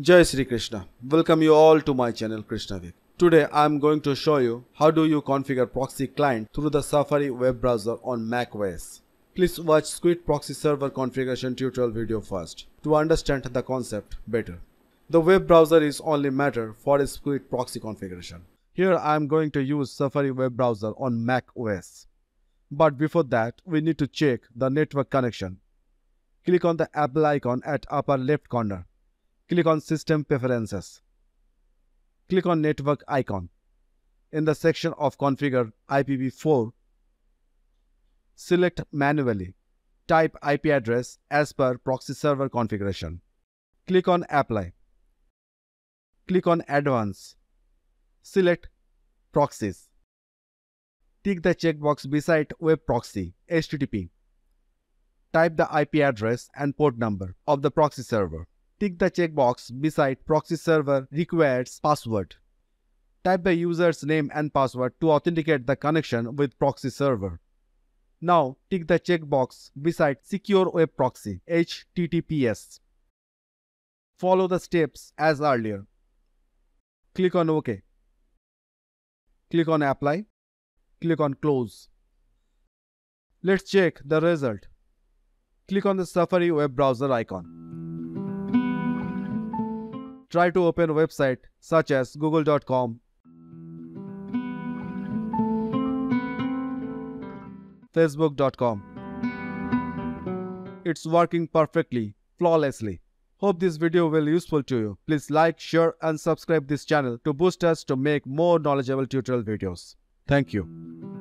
Jai Sri Krishna. Welcome you all to my channel Krishnavik. Today I am going to show you how do you configure proxy client through the Safari web browser on macOS. Please watch Squid Proxy Server configuration tutorial video first to understand the concept better. The web browser is only matter for Squid proxy configuration. Here I am going to use Safari web browser on macOS. But before that we need to check the network connection. Click on the Apple icon at upper left corner. Click on System Preferences. Click on Network icon. In the section of Configure IPv4, select manually. Type IP address as per proxy server configuration. Click on Apply. Click on Advanced. Select Proxies. Tick the checkbox beside Web Proxy (HTTP). Type the IP address and port number of the proxy server. Tick the checkbox beside proxy server requires password. Type the user's name and password to authenticate the connection with proxy server. Now tick the checkbox beside secure web proxy (HTTPS). Follow the steps as earlier. Click on OK. Click on Apply. Click on Close. Let's check the result. Click on the Safari web browser icon. Try to open a website such as google.com, facebook.com. It's working perfectly, flawlessly. Hope this video will be useful to you. Please like, share and subscribe this channel to boost us to make more knowledgeable tutorial videos. Thank you.